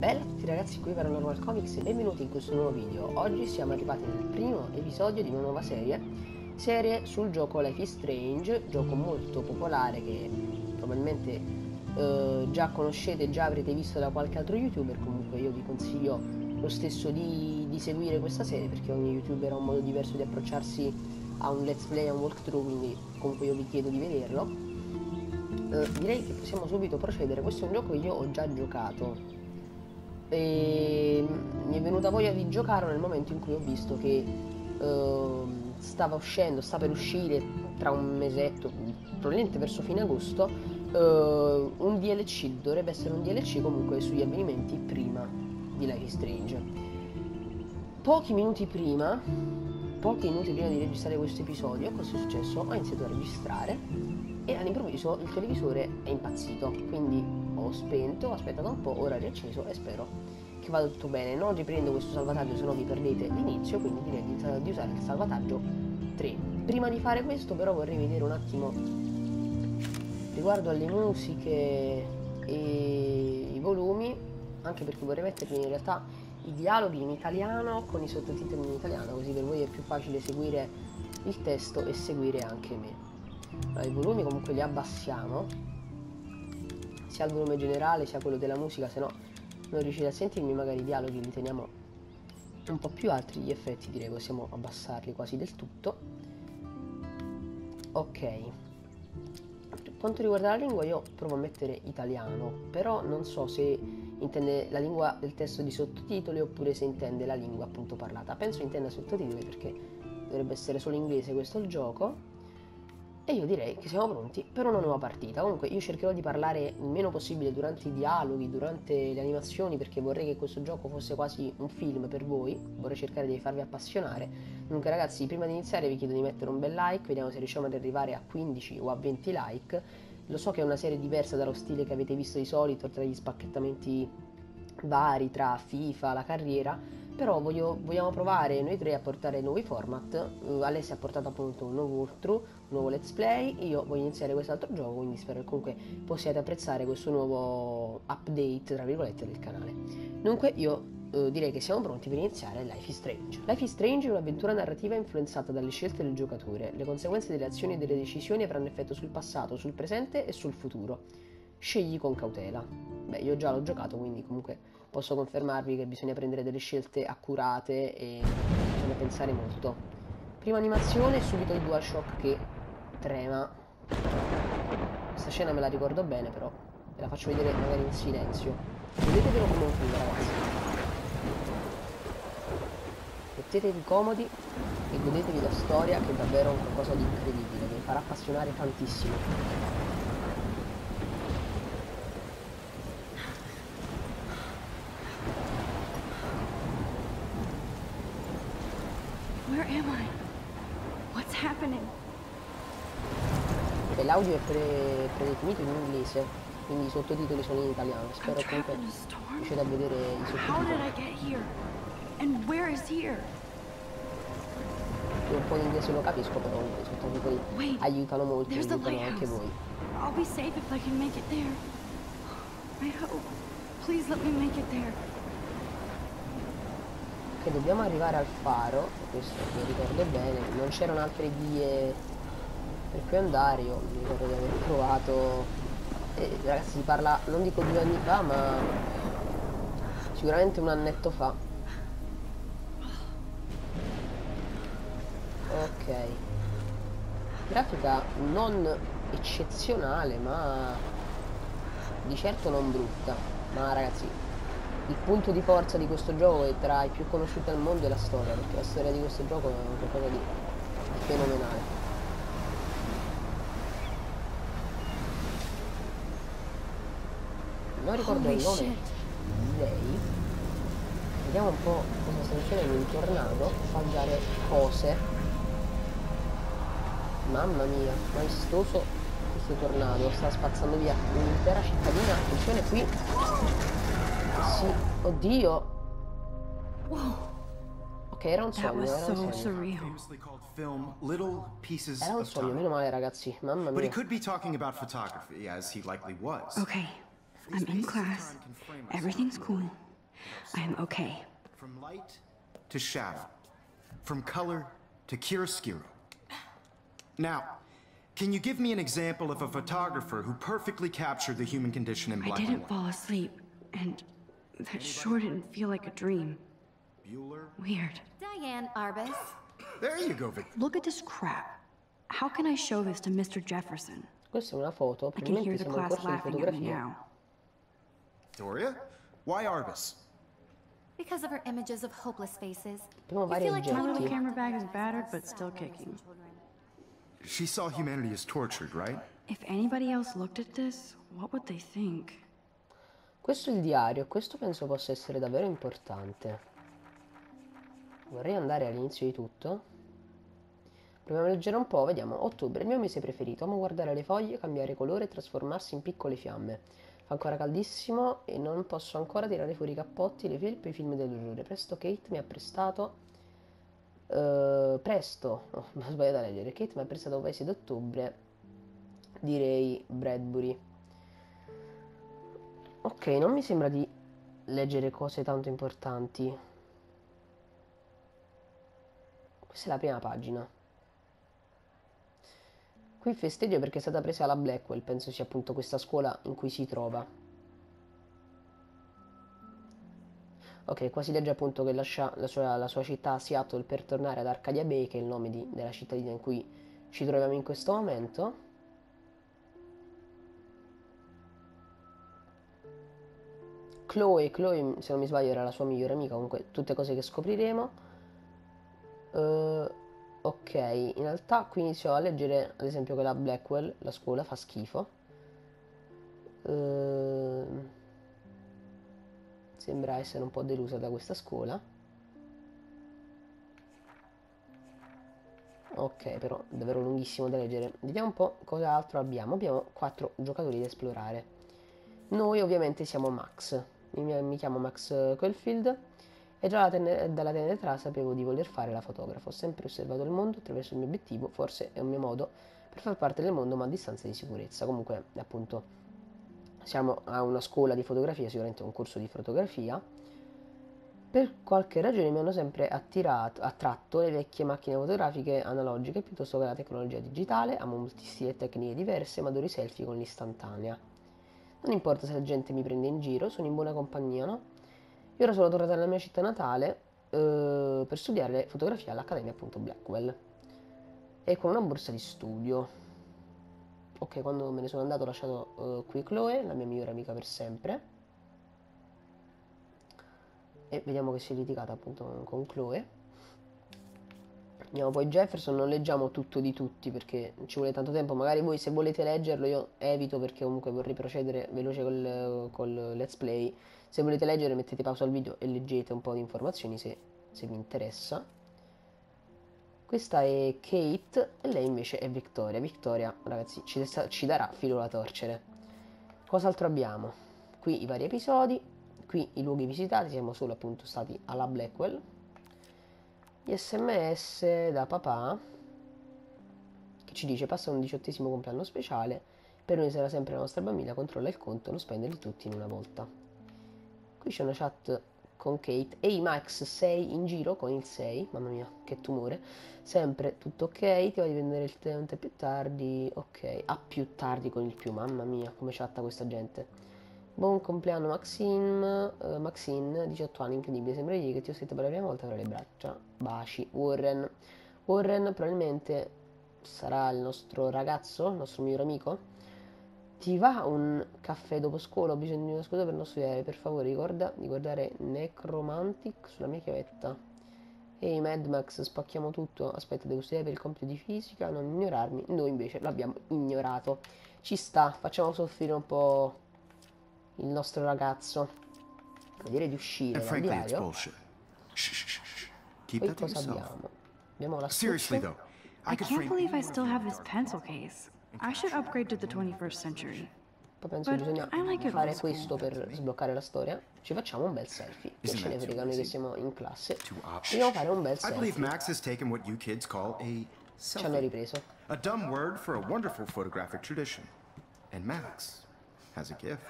Bella a tutti ragazzi, qui Paranormal Comics e benvenuti in questo nuovo video. Oggi siamo arrivati nel primo episodio di una nuova serie sul gioco Life is Strange, gioco molto popolare che probabilmente già conoscete, già avrete visto da qualche altro youtuber. Comunque io vi consiglio lo stesso di seguire questa serie, perché ogni youtuber ha un modo diverso di approcciarsi a un let's play, a un walkthrough, quindi comunque io vi chiedo di vederlo. Direi che possiamo subito procedere. Questo è un gioco che io ho già giocato e mi è venuta voglia di giocarlo nel momento in cui ho visto che sta per uscire tra un mesetto, probabilmente verso fine agosto, un DLC, dovrebbe essere un DLC comunque sugli avvenimenti prima di Life is Strange. Pochi minuti prima di registrare questo episodio, cosa è successo? Ho iniziato a registrare e all'improvviso il televisore è impazzito, quindi ho spento, ho aspettato un po', ora è riacceso e spero che vada tutto bene. Non riprendo questo salvataggio, se no vi perdete l'inizio, quindi direi di usare il salvataggio 3. Prima di fare questo però vorrei vedere un attimo riguardo alle musiche e i volumi, anche perché vorrei mettermi in realtà i dialoghi in italiano con i sottotitoli in italiano, così per voi è più facile seguire il testo e seguire anche me. Allora, i volumi comunque li abbassiamo, sia il volume generale sia quello della musica, se no non riuscite a sentirmi. Magari i dialoghi li teniamo un po' più alti, gli effetti direi possiamo abbassarli quasi del tutto. Ok, per quanto riguarda la lingua io provo a mettere italiano, però non so se intende la lingua del testo di sottotitoli oppure se intende la lingua appunto parlata. Penso intenda sottotitoli, perché dovrebbe essere solo inglese questo il gioco. E io direi che siamo pronti per una nuova partita. Comunque io cercherò di parlare il meno possibile durante i dialoghi, durante le animazioni, perché vorrei che questo gioco fosse quasi un film per voi, vorrei cercare di farvi appassionare. Comunque ragazzi, prima di iniziare vi chiedo di mettere un bel like, vediamo se riusciamo ad arrivare a 15 o a 20 like. Lo so che è una serie diversa dallo stile che avete visto di solito, tra gli spacchettamenti vari, tra FIFA, la carriera, però vogliamo provare noi tre a portare nuovi format. Alessia ha portato appunto un nuovo walkthrough, un nuovo let's play, io voglio iniziare quest'altro gioco, quindi spero che comunque possiate apprezzare questo nuovo update tra virgolette del canale. Dunque io direi che siamo pronti per iniziare Life is Strange. Life is Strange è un'avventura narrativa influenzata dalle scelte del giocatore. Le conseguenze delle azioni e delle decisioni avranno effetto sul passato, sul presente e sul futuro. Scegli con cautela. Beh, io già l'ho giocato, quindi comunque posso confermarvi che bisogna prendere delle scelte accurate e bisogna pensare molto. Prima animazione, subito il DualShock che trema. Questa scena me la ricordo bene, però ve la faccio vedere magari in silenzio. Mettetelo come un film, ragazzi. Mettetevi comodi e godetevi la storia, che è davvero qualcosa di incredibile, che vi farà appassionare tantissimo. L'audio è predefinito in inglese, quindi i sottotitoli sono in italiano. Spero comunque riuscite a vedere i sottotitoli. Io un po' di inglese lo capisco, però i sottotitoli aiutano molto, aiutano anche voi. Ok, dobbiamo arrivare al faro, questo mi ricordo bene, non c'erano altre vie per cui andare. Io mi ricordo di aver provato, ragazzi si parla, non dico 2 anni fa, ma sicuramente un annetto fa. Ok, grafica non eccezionale, ma di certo non brutta. Ma ragazzi, il punto di forza di questo gioco è tra i più conosciuti al mondo è la storia, perché la storia di questo gioco è qualcosa di fenomenale. Non ricordo il nome di lei. Vediamo un po' cosa sta succedendo. Un tornado fa dare cose. Mamma mia, maestoso questo tornado. Sta spazzando via un'intera cittadina. Attenzione qui. Sì, oddio. Ok, era un sogno, meno male ragazzi. Mamma mia. I'm in class. Everything's cool. I am okay. From light to shadow, from color to chiaroscuro. Now, can you give me an example of a photographer who perfectly captured the human condition in black and white? I didn't fall asleep, and that sure didn't feel like a dream. Weird. Diane Arbus. There you go, Vic. Look at this crap. How can I show this to Mr. Jefferson? Questa è una foto. I can hear the class laughing at me now. Victoria? Why Arbus? Because of her images of hopeless faces. I feel like my little camera bag is battered but still kicking. She saw humanity as tortured, right? If anybody else looked at this, what would they think? Questo è il diario, questo penso possa essere davvero importante. Vorrei andare all'inizio di tutto. Proviamo a leggere un po', vediamo. Ottobre, il mio mese preferito. Amo guardare le foglie, cambiare colore e trasformarsi in piccole fiamme. Fa ancora caldissimo e non posso ancora tirare fuori i cappotti, le felpe e i film dell'orrore. Presto Kate mi ha prestato... no, mi ho sbagliato a leggere. Kate mi ha prestato un paese d'ottobre, direi Bradbury. Ok, non mi sembra di leggere cose tanto importanti. Questa è la prima pagina. Qui festeggio perché è stata presa la Blackwell, penso sia appunto questa scuola in cui si trova. Ok, qua si legge appunto che lascia la sua città Seattle per tornare ad Arcadia Bay, che è il nome della cittadina in cui ci troviamo in questo momento. Chloe, se non mi sbaglio, era la sua migliore amica, comunque tutte cose che scopriremo. Ok, in realtà qui inizio a leggere ad esempio che la Blackwell, la scuola, fa schifo. Sembra essere un po' delusa da questa scuola. Ok, però davvero lunghissimo da leggere. Vediamo un po' cosa altro abbiamo. Abbiamo 4 giocatori da esplorare. Noi ovviamente siamo Max. Mi chiamo Max Caulfield. E già dalla tenera età sapevo di voler fare la fotografa. Ho sempre osservato il mondo attraverso il mio obiettivo. Forse è un mio modo per far parte del mondo, ma a distanza di sicurezza. Comunque, appunto, siamo a una scuola di fotografia, sicuramente un corso di fotografia. Per qualche ragione mi hanno sempre attratto le vecchie macchine fotografiche analogiche piuttosto che la tecnologia digitale. Amo multistili e tecniche diverse, ma adoro i selfie con l'istantanea. Non importa se la gente mi prende in giro, sono in buona compagnia, no? Io ora sono tornata nella mia città natale per studiare fotografia all'Accademia appunto Blackwell e con una borsa di studio. Ok, quando me ne sono andato ho lasciato qui Chloe, la mia migliore amica per sempre. E vediamo che si è litigata appunto con Chloe. Andiamo poi Jefferson, non leggiamo tutto di tutti perché ci vuole tanto tempo. Magari voi se volete leggerlo, io evito perché comunque vorrei procedere veloce col let's play. Se volete leggere mettete pausa al video e leggete un po' di informazioni se vi interessa. Questa è Kate e lei invece è Victoria. Victoria, ragazzi, ci darà filo da torcere. Cos'altro abbiamo? Qui i vari episodi, qui i luoghi visitati, siamo solo appunto stati alla Blackwell. Gli SMS da papà che ci dice passa un 18° compleanno speciale, per noi sarà sempre la nostra bambina, controlla il conto, non spenderli tutti in una volta. Qui c'è una chat con Kate. Ehi Max, sei in giro con il 6? Mamma mia, che tumore. Sempre tutto ok, ti voglio prendere il tente più tardi. Ok, a più tardi con il più. Mamma mia, come chatta questa gente. Buon compleanno Maxine. Maxine, 18 anni, incredibile. Sembra ieri che ti ho sentito per la prima volta fra le braccia. Baci. Warren probabilmente sarà il nostro ragazzo, il nostro migliore amico. Ti va un caffè dopo scuola? Ho bisogno di una scusa per non studiare. Per favore ricorda di guardare Necromantic sulla mia chiavetta. Ehi Mad Max, spacchiamo tutto. Aspetta, devo studiare per il compito di fisica. Non ignorarmi. Noi invece l'abbiamo ignorato. Ci sta, facciamo soffrire un po' il nostro ragazzo. Vedere di uscire dal diario. Poi cosa abbiamo? Abbiamo la stuccia. I can't believe I still have this pencil case. I should upgrade to the 21st century. Poi penso bisogna fare questo per sbloccare la storia. Ci facciamo un bel selfie. Che ce ne frega, noi che siamo in classe. Dobbiamo fare un bel selfie. Ci hanno ripreso. A dumb word for a wonderful photographic tradition. And Max has a gift.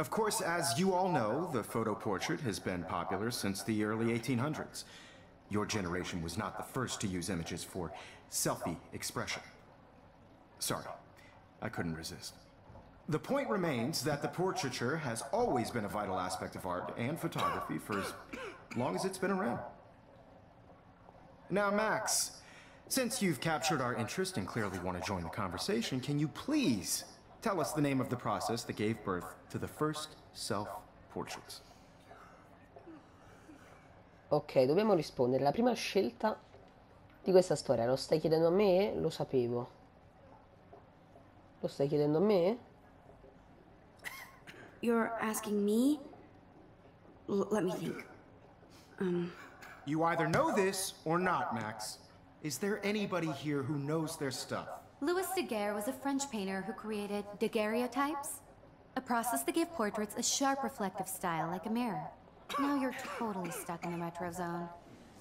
Of course, as you all know, the photo portrait has been popular since the early 1800s. Your generation was not the first to use images for selfie expression. Sorry, I couldn't resist. The point remains that the portraiture has always been a vital aspect of art and photography for as long as it's been around. Now, Max, since you've captured our interest and clearly want to join the conversation, can you please tell us the name of the process that gave birth to the first self-portraits? Ok, dobbiamo rispondere. La prima scelta di questa storia, lo stai chiedendo a me? Lo sapevo. Lo stai chiedendo a me? You're asking me? Let me think. You either know this or not, Max. Is there anybody here who knows their stuff? Louis Daguerre was a French painter who created daguerreotypes, a process that gave portraits a sharp reflective style like a mirror. Now you're totally stuck in the retro zone.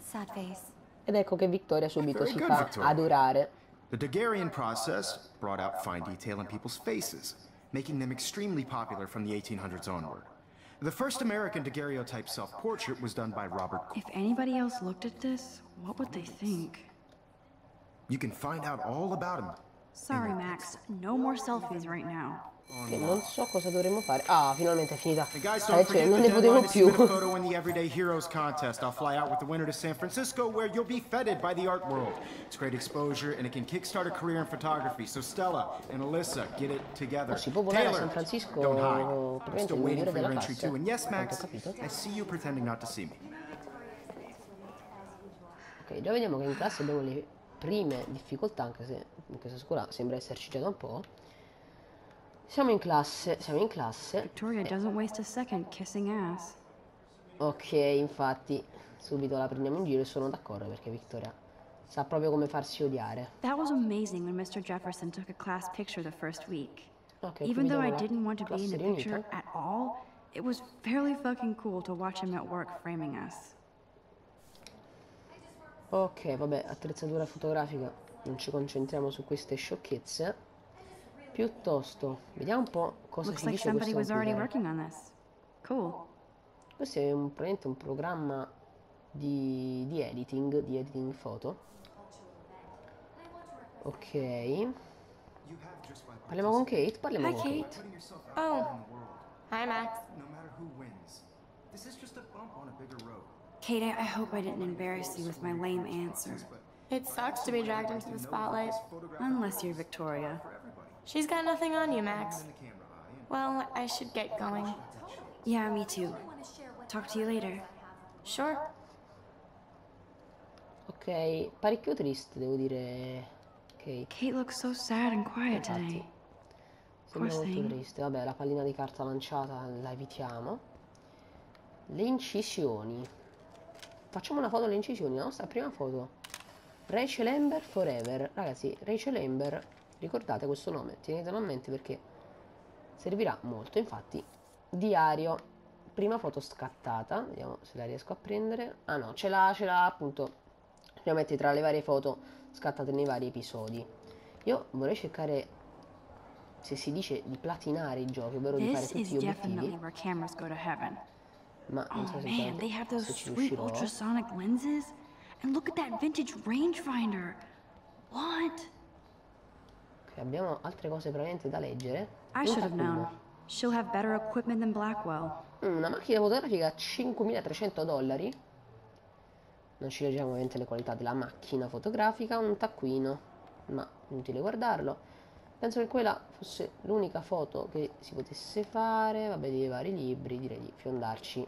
Sad face. Ed ecco che Victoria subito si fa adorare. The Daguerrean process brought out fine detail in people's faces, making them extremely popular from the 1800s onward. The first American daguerreotype self-portrait was done by Robert Cole. If anybody else looked at this, what would they think? You can find out all about him. Sorry, Max. No more selfies right now. Che non so cosa dovremmo fare. Ah, finalmente è finita. Cioè, non ne potevo più. Oh, si può volare a San Francisco praticamente il migliore della classe. Quanto ho capito? Ok, già vediamo che in classe abbiamo le prime difficoltà, anche se in questa scuola sembra esserci già da un po'. Siamo in classe, Victoria doesn't waste a second kissing ass. Ok, infatti, subito la prendiamo in giro e sono d'accordo perché Victoria sa proprio come farsi odiare. That was amazing when Mr. Jefferson took a class picture the first week. Okay, even though I didn't want to be in the picture at all, it was fairly fucking cool to watch him at work framing us. Ok, vabbè, attrezzatura fotografica, non ci concentriamo su queste sciocchezze. Piuttosto, vediamo un po' cosa si dice questo computer. Cool. Questo è praticamente un programma di editing foto. Ok. Parliamo con Kate? Parliamo con Kate. Oh. Hi, Max. Kate, I hope I didn't embarrass you with my lame answer. It sucks to be dragged into the spotlight. Unless you're Victoria. She's got nothing on you, Max. Well, I should get going. Yeah, me too. Talk to you later. Sure. Ok, parecchio triste, devo dire. Kate. Kate looks so sad and quiet today. Sembra molto triste. Vabbè, la pallina di carta lanciata la evitiamo. Le incisioni. Facciamo una foto alle incisioni, la nostra prima foto. Rachel Amber Forever. Ragazzi, Rachel Amber. Ricordate questo nome, tenetelo a mente perché servirà molto. Infatti, diario, prima foto scattata, vediamo se la riesco a prendere. Ah no, ce l'ha appunto, la metti tra le varie foto scattate nei vari episodi. Io vorrei cercare, se si dice, di platinare i giochi, ovvero di fare tutti gli obiettivi. Ma non so se ci riuscirò. And look at that vintage rangefinder. What? Abbiamo altre cose veramente da leggere. She'll have better equipment than Blackwell. Una macchina fotografica a $5.300. Non ci leggiamo ovviamente le qualità della macchina fotografica. Un taccuino, ma inutile guardarlo. Penso che quella fosse l'unica foto che si potesse fare. Vabbè, dei vari libri, direi di fiondarci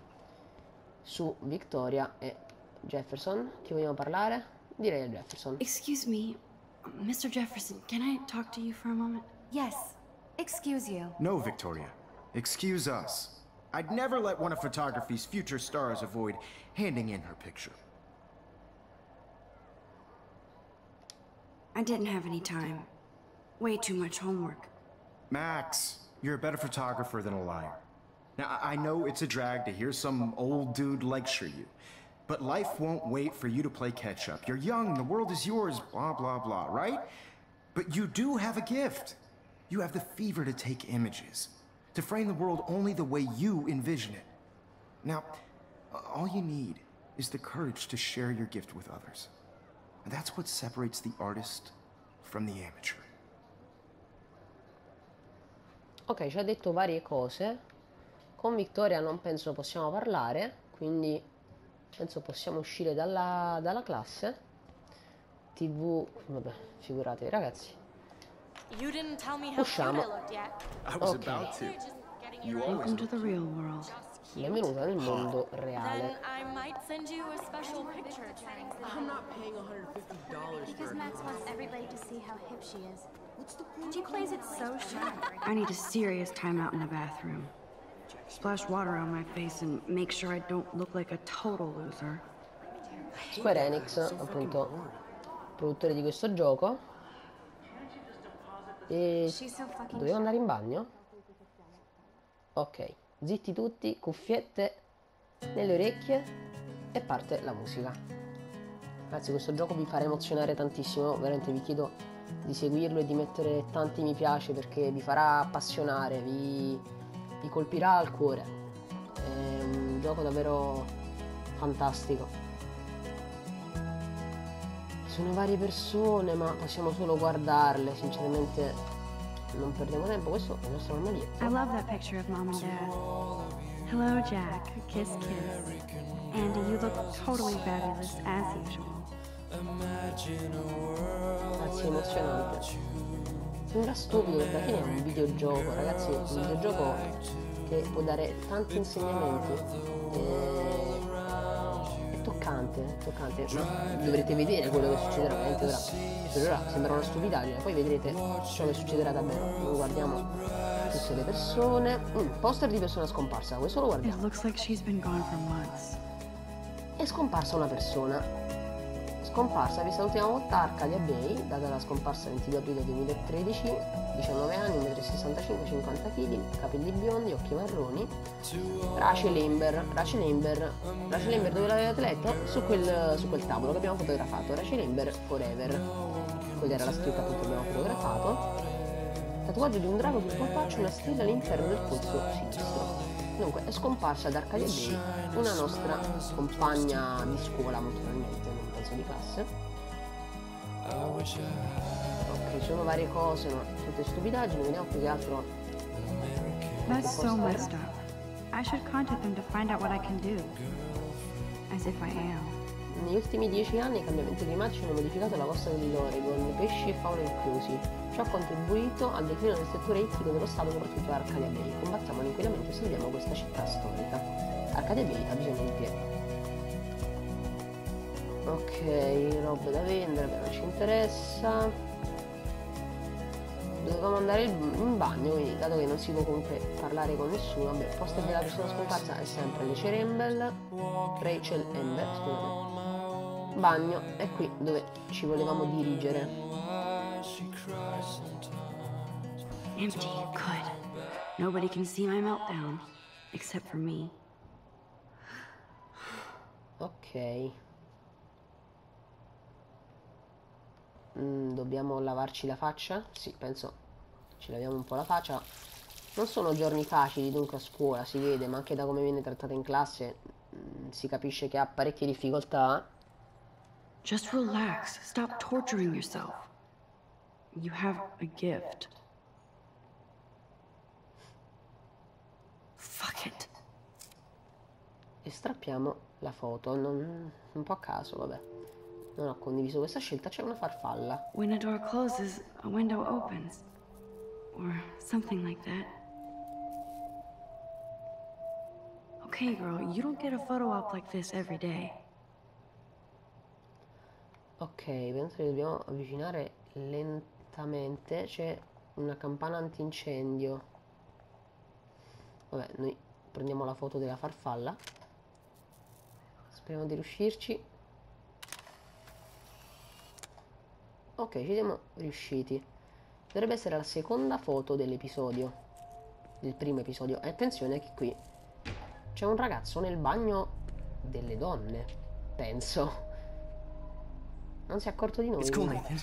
su Victoria e Jefferson. Chi vogliamo parlare? Direi a Jefferson. Excuse me. Mr. Jefferson, can I talk to you for a moment? Yes. Excuse you. No, Victoria. Excuse us. I'd never let one of photography's future stars avoid handing in her picture. I didn't have any time. Way too much homework. Max, you're a better photographer than a liar. Now, I know it's a drag to hear some old dude lecture you. But life won't wait for you to play catch-up. You're young, the world is yours, blah, blah, blah, right? But you do have a gift. You have the fever to take images. to frame the world only the way you envision it. Now, all you need is the courage to share your gift with others. And that's what separates the artist from the amateur. Ok, ci ha detto varie cose. Con Victoria non penso possiamo parlare, quindi penso possiamo uscire dalla classe. TV, vabbè, figuratevi ragazzi. Usciamo. Ok. Benvenuta nel mondo reale. She plays it so sharp. I need a serious time out in the bathroom. Splash water on my face and make sure I don't look like a total loser. Square Enix, appunto, produttore di questo gioco. E dovevo andare in bagno? Ok, zitti tutti, cuffiette nelle orecchie e parte la musica. Ragazzi, questo gioco vi farà emozionare tantissimo, veramente vi chiedo di seguirlo e di mettere tanti mi piace, perché vi farà appassionare, vi colpirà al cuore. È un gioco davvero fantastico. Sono varie persone ma possiamo solo guardarle, sinceramente non perdiamo tempo. Questo è il nostro mammalietto. I love that picture of mom and dad. Hello Jack, kiss kiss. Andy, you look totally fabulous as usual. Ragazzi, emozionante. Sembra stupido, perché alla fine è un videogioco, ragazzi, è un videogioco che può dare tanti insegnamenti. È toccante, ma dovrete vedere quello che succederà, veramente ora. Per ora sembra una stupidaggine, poi vedrete ciò che succederà davvero. Noi guardiamo tutte le persone. Poster di persona scomparsa, questo lo guardiamo. È scomparsa una persona. Scomparsa, vi salutiamo da Arcadia Bay, data la scomparsa 22 aprile 2013, 19 anni, 1,65 m, 50 kg, capelli biondi, occhi marroni. Rachel Amber, dove l'avevate letta? Su quel tavolo che abbiamo fotografato, Rachel Amber Forever, quella era la scritta appunto che abbiamo fotografato. Tatuaggio di un drago sul polpaccio, una stella all'interno del polso sinistro. Dunque è scomparsa da Arcadia Bay una nostra compagna di scuola, molto probabilmente, non penso di classe. Ok, sono varie cose, ma tutte stupidaggini, vediamo più che altro. That's so messed up. I should contact them to find out what I can do. As if I am. Negli ultimi 10 anni i cambiamenti climatici hanno modificato la costa dell'Oregon, pesci e fauna inclusi. Ciò ha contribuito al declino del settore ittico dello Stato, soprattutto ad Arcadia Bay. Combattiamo l'inquinamento e salviamo questa città storica. Arcadia Bay ha bisogno di piedi. Ok, robe da vendere, beh, non ci interessa. Dovevamo andare in bagno, quindi dato che non si può comunque parlare con nessuno, beh, il poster della persona scomparsa è sempre Rachel Amber, scusate. Bagno è qui dove ci volevamo dirigere. Empty, good. Nobody can see my meltdown, except for me. Ok. Dobbiamo lavarci la faccia? Sì, penso ci laviamo un po' la faccia. Non sono giorni facili dunque a scuola, si vede, ma anche da come viene trattata in classe si capisce che ha parecchie difficoltà. Just relax, stop torturing yourself. You have a gift. Fuck it. E strappiamo la foto, un po' a caso, vabbè. Non ho condiviso questa scelta, c'è una farfalla. When a door closes, a window opens. Or something like that. Okay, girl, you don't get a photo op like this every day. Ok, penso che dobbiamo avvicinare lentamente. C'è una campana antincendio. Vabbè, noi prendiamo la foto della farfalla. Speriamo di riuscirci. Ok, ci siamo riusciti. Dovrebbe essere la seconda foto dell'episodio, del primo episodio. E attenzione che qui c'è un ragazzo nel bagno delle donne, penso. Non si è accorto di noi. It's cool, Nathan.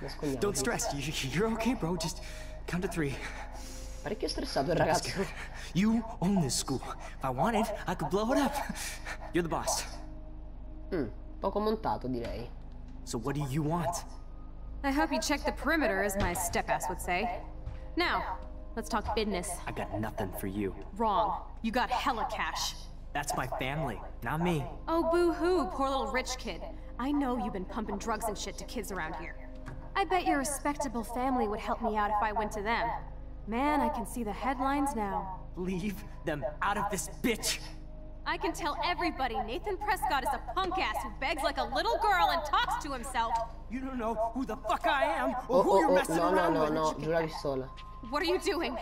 Nascondiamo. Don't stress. You're okay, bro. Just count to 3. Parecchio stressato il ragazzo. You own this school. If I wanted, I could blow it up. You're the boss. Poco montato, direi. So what do you want? I hope you check the perimeter, as my step-ass would say. Now, let's talk business. I got nothing for you. Wrong. You got hella cash. That's my family, not me. Oh, boo-hoo, poor little rich kid. I know you've been pumping drugs and shit to kids around here. I bet your respectable family would help me out if I went to them. Man, I can see the headlines now. Leave them out of this bitch! I can tell everybody Nathan Prescott is a punk ass who begs like a little girl and talks to himself. You don't know who the fuck I am or who you're messing around with. What are you doing?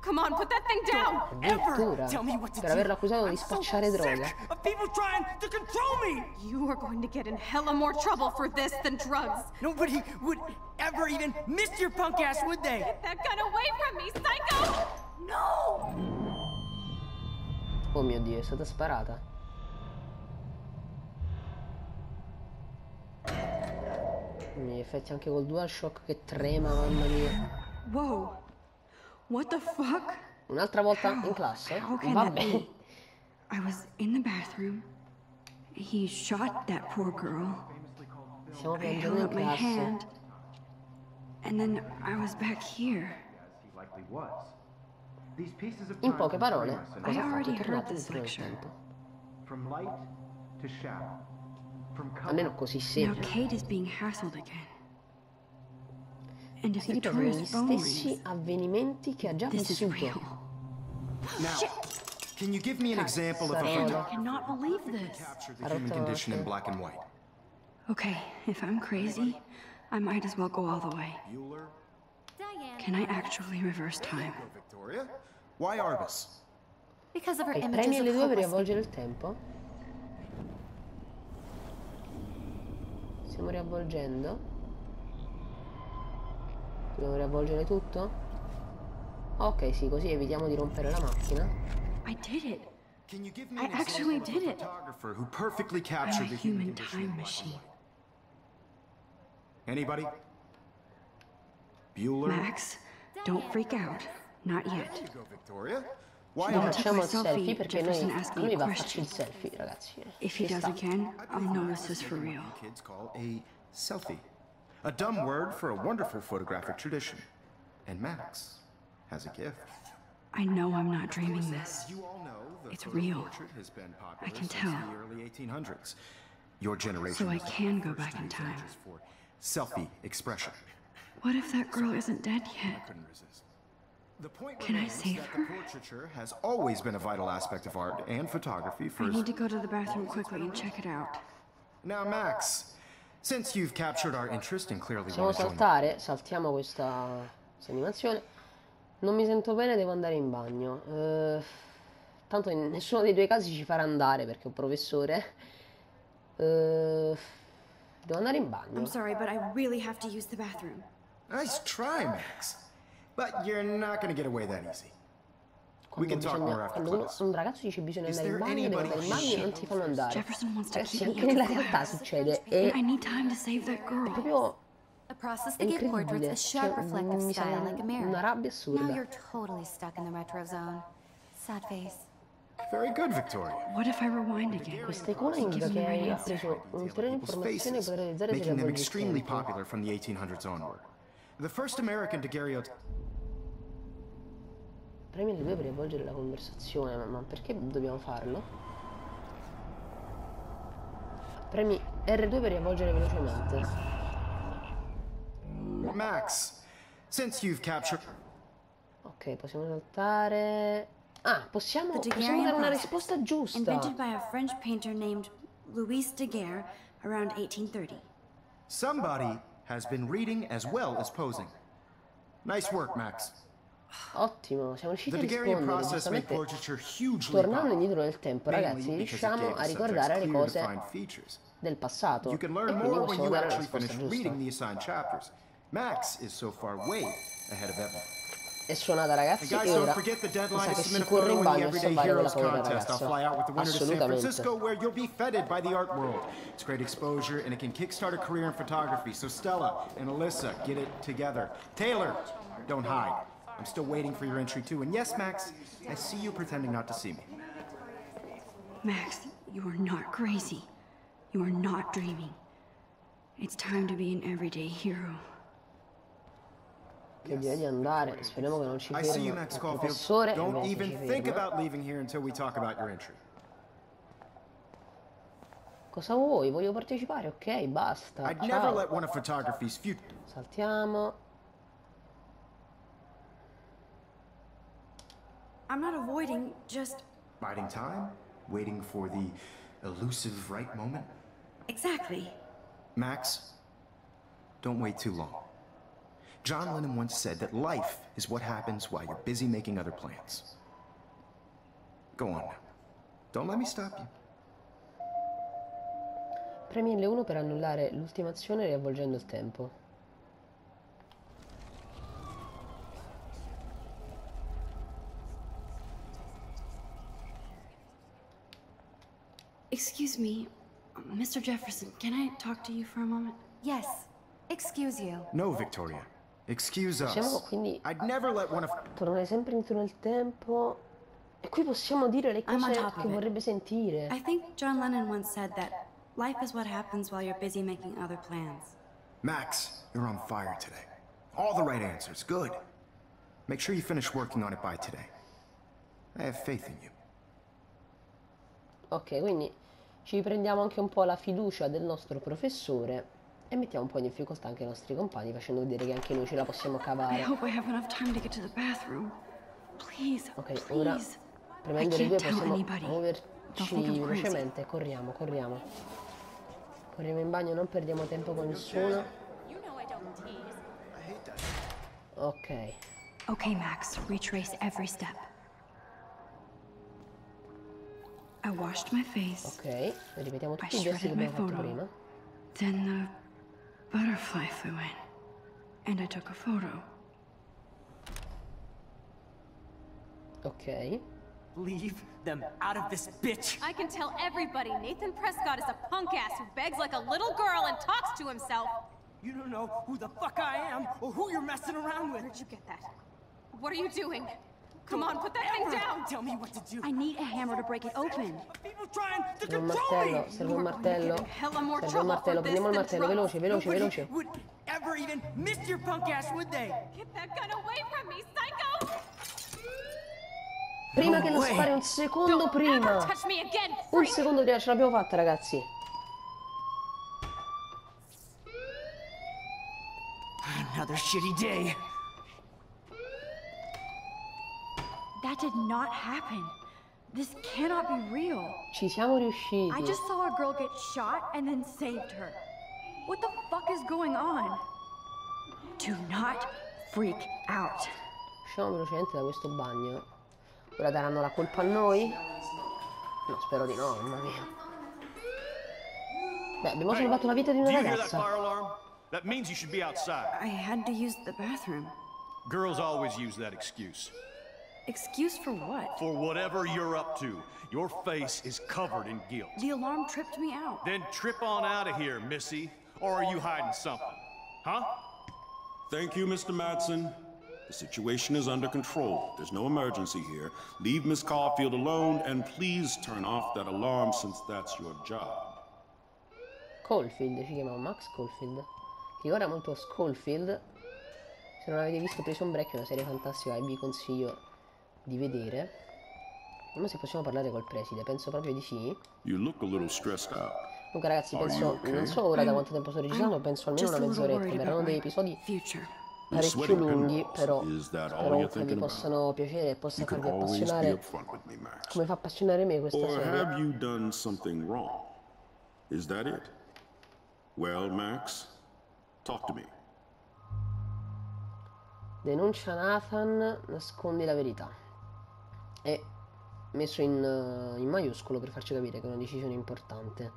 Come on, put that thing down! Ever tell me what to do. Per averlo accusato di spacciare droga. People trying to control me. You are going to get in hella more trouble for this than drugs. Nobody would ever even miss your punk ass, would they? Get that gun away from me, psycho! No! Oh mio Dio, è stata sparata. Mi effetti anche col DualShock che trema, mamma mia. Wow. What the fuck? Un'altra volta in classe? Vabbè. I was in the bathroom. He shot that poor girl. Siamo piangendo in classe. And then I was back here. In poche parole, cosa ha fatto? È tornato indietro nel tempo. Almeno così sembra. Si ripetono gli stessi avvenimenti che ha già vissuto. Okay, if I'm crazy, I might as well go all the way. Can I actually reverse time? Why Arbus? Because of her images. Premi le due per riavvolgere il tempo. Stiamo riavvolgendo. Dobbiamo riavvolgere tutto? Ok, sì, così evitiamo di rompere la macchina. I did it. I actually did it. Who perfectly captured the human time machine. Anybody? Bueller? Max, don't freak out. Not yet. Non facciamo il selfie perché lui va a farci il selfie, ragazzi. If he does again, I'll know this is for real. Kids call a selfie. A dumb word for a wonderful photographic tradition. And Max has a gift. I know I'm not dreaming this. It's real. I can tell. Your generation. So I can go back in time. Selfie expression. What if that girl isn't dead yet? Can I save her? Portraiture has always been a vital aspect of art and photography. I need to go to the bathroom quickly and check it out. Now, Max, since you've captured our interest and clearly possiamo saltare, saltiamo questa animazione. Non mi sento bene, devo andare in bagno. Tanto in nessuno dei due casi ci farà andare perché ho professore. Devo andare in bagno. I'm sorry, but I really have to use the bathroom. Nice try, Max. But you're not going to get away that easy. We can talk more after class. Un ragazzo dice bisogna andare in bagno, devo andare in bagno e non ti fanno andare. Jefferson wants to keep you in the class. I need time to save that girl. A process that gives portraits a sharp reflective style like a mirror. Now you're totally stuck in the retro zone. Sad face. Very good, Victoria. What if I rewind again? Questa icona indica che ha preso ulteriore informazione per realizzare delle making them extremely popular from the 1800s onward. The first American Daguerre. Premi le due per rivolgere la conversazione, ma perché dobbiamo farlo? Premi R2 per rivolgere velocemente. Max, since you've captured. Ok, possiamo saltare. Ah, possiamo dare una risposta giusta. Invented by a French painter named Louis Daguerre around 1830. Somebody has been reading as well as posing. Nice work, Max. Ottimo, siamo riusciti a rispondere. Tornando indietro nel tempo, ragazzi, riusciamo a ricordare le cose del passato. E quindi possiamo dare la risposta giusta. Max è so far way ahead of Evan. È suonata, ragazzi, e ora mi sa che si corre in bagno a salvare quella povera ragazza. Assolutamente. I'm still waiting for your entry, too. And yes, Max, I see you pretending not to see me. Max, you are not crazy. You are not dreaming. It's time to be an everyday hero. Via di andare, speriamo che non ci fermi. Professore, don't even think about leaving here until we talk about your entry. Cosa vuoi? Voglio partecipare, ok, basta. I'd never let one of photography's few. Saltiamo. I'm not avoiding, just biding time, waiting for the elusive right moment. Exactly. Max, don't wait too long. John Lennon once said that life is what happens while you're busy making other plans. Go on now. Don't let me stop you. Premi L1 per annullare l'ultima azione riavvolgendo il tempo. Excuse me, Mr. Jefferson, can I talk to you for a moment? Yes. Excuse you. No, Victoria. Excuse us. I'd never let one of... Tornare sempre intorno al tempo. E qui possiamo dire le cose che vorrebbe sentire. I think John Lennon once said that life is what happens while you're busy making other plans. Max, you're on fire today. All the right answers. Good. Make sure you finish working on it by today. I have faith in you. Ok, quindi ci prendiamo anche un po' la fiducia del nostro professore e mettiamo un po' in difficoltà anche i nostri compagni, facendo vedere che anche noi ce la possiamo cavare. Ok, ora premendo le due possiamo muoverci velocemente. Corriamo, corriamo. Corriamo in bagno, non perdiamo tempo con nessuno. Ok. Ok, Max, ritrace every step. I washed my face. Ok, ripetiamo tutti I i gesti che abbiamo fatto prima. Then the butterfly flew in and I took a photo. Ok. Leave them out of this bitch. I can tell everybody Nathan Prescott is a punk ass who begs like a little girl and talks to himself. You don't know who the fuck I am or who you're messing around with. Where did you get that? What are you doing? Come on, put that thing down. Tell me what to do. I need a hammer to break it open. People trying to control me. Serve un martello. Serve un martello. Prendiamo il martello. Veloce, veloce, veloce. Would ever even miss your punk ass, would they? Get that gun away from me, psycho! Prima che lo spari un secondo prima. Un secondo prima, ce l'abbiamo fatta, ragazzi. Another shitty day. That did not happen. This cannot be real. Ci siamo riusciti. I just saw a girl get shot and then saved her. What the fuck is going on? Do not freak out. Usciamo velocemente da questo bagno. Ora daranno la colpa a noi? No, spero di no, mamma mia. Beh, abbiamo salvato la vita di una ragazza. That means you should be outside. I had to use the bathroom. Girls always use that excuse. Excuse for what? For whatever you're up to. Your face is covered in guilt. The alarm tripped me out. Then trip on out of here, Missy. Or are you hiding something? Huh? Thank you, Mr. Madsen. The situation is under control. There's no emergency here. Leave Miss Caulfield alone and please turn off that alarm since that's your job. Caulfield, si chiama Max Caulfield. Che ora molto Caulfield. Se non avete visto Prison Break, è una serie fantastica e vi consiglio di vedere. Non so se possiamo parlare col preside, penso proprio di sì. Comunque ragazzi, penso, non so ora da quanto tempo sto registrando, penso almeno una mezz'oretta, erano degli episodi parecchio lunghi, però spero che vi possano piacere e possa farvi appassionare come fa appassionare me questa serie. Well, Max, talk to me. Denuncia Nathan, nascondi la verità. È messo in maiuscolo per farci capire che è una decisione importante.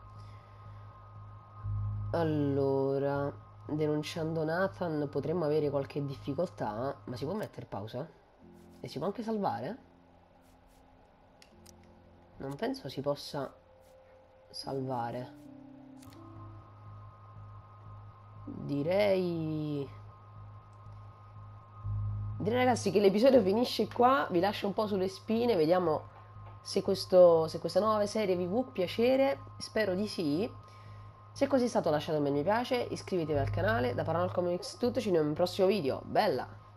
Allora, denunciando Nathan potremmo avere qualche difficoltà, ma si può mettere pausa? E si può anche salvare? Non penso si possa salvare. Direi ragazzi che l'episodio finisce qua, vi lascio un po' sulle spine, vediamo se questa nuova serie vi può piacere, spero di sì. Se così è stato lasciate un bel mi piace, iscrivetevi al canale, da Paranormal Comics tutto, ci vediamo nel prossimo video, bella!